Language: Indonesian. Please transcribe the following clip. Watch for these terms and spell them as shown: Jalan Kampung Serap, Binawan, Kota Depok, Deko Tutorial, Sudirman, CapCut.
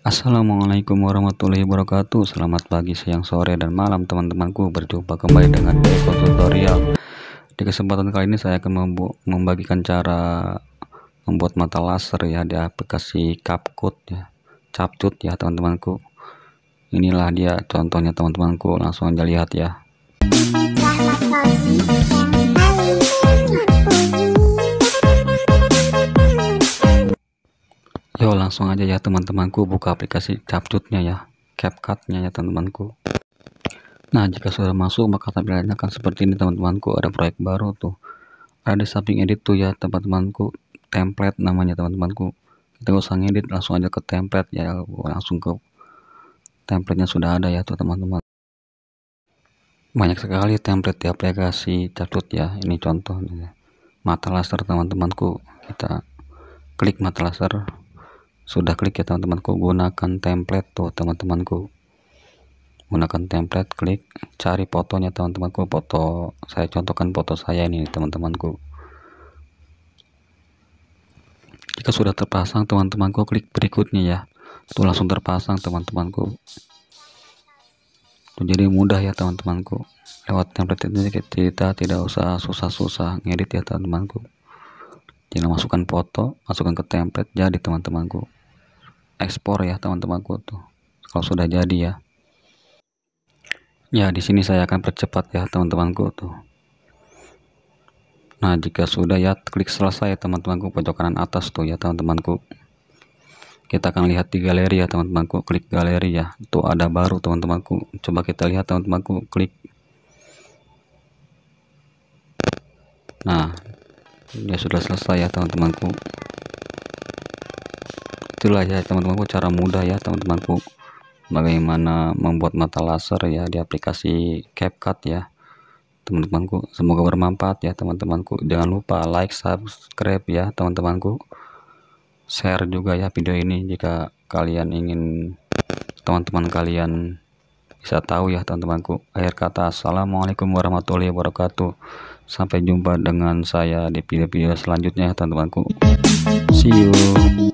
Assalamualaikum warahmatullahi wabarakatuh. Selamat pagi, siang, sore, dan malam teman-temanku. Berjumpa kembali dengan Deko Tutorial. Di kesempatan kali ini saya akan membagikan cara membuat mata laser ya di aplikasi CapCut ya teman-temanku. Inilah dia contohnya teman-temanku, langsung aja lihat ya. Yo, langsung aja ya teman-temanku, buka aplikasi CapCutnya ya, CapCutnya ya teman-temanku. Nah, jika sudah masuk maka tampilannya akan seperti ini teman-temanku. Ada proyek baru tuh, ada di samping edit tuh ya teman-temanku, template namanya teman-temanku. Kita usah ngedit, langsung aja ke template ya, langsung ke template-nya sudah ada ya tuh teman-teman. Banyak sekali template di aplikasi CapCut ya. Ini contohnya mata laser teman-temanku, kita klik mata laser. Sudah klik ya teman-temanku, gunakan template tuh teman-temanku, gunakan template, klik cari fotonya teman-temanku. Foto saya, contohkan foto saya ini teman-temanku. Jika sudah terpasang teman-temanku, klik berikutnya ya, tuh langsung terpasang teman-temanku. Jadi mudah ya teman-temanku, lewat template ini kita tidak usah susah-susah ngedit ya teman-temanku. Jadi masukkan foto, masukkan ke template, jadi teman-temanku. Ekspor ya teman-temanku tuh, kalau sudah jadi ya. Ya, di sini saya akan percepat ya teman-temanku tuh. Nah, jika sudah ya, klik selesai ya teman-temanku, pojok kanan atas tuh ya teman-temanku. Kita akan lihat di galeri ya teman-temanku, klik galeri ya. Itu ada baru teman-temanku. Coba kita lihat teman-temanku, klik. Nah, ya sudah selesai ya teman-temanku. Itulah ya teman-temanku, cara mudah ya teman-temanku, bagaimana membuat mata laser ya di aplikasi CapCut ya teman-temanku. Semoga bermanfaat ya teman-temanku. Jangan lupa like, subscribe ya teman-temanku, share juga ya video ini jika kalian ingin teman-teman kalian bisa tahu ya teman-temanku. Akhir kata, assalamualaikum warahmatullahi wabarakatuh. Sampai jumpa dengan saya di video-video selanjutnya ya teman-temanku. See you.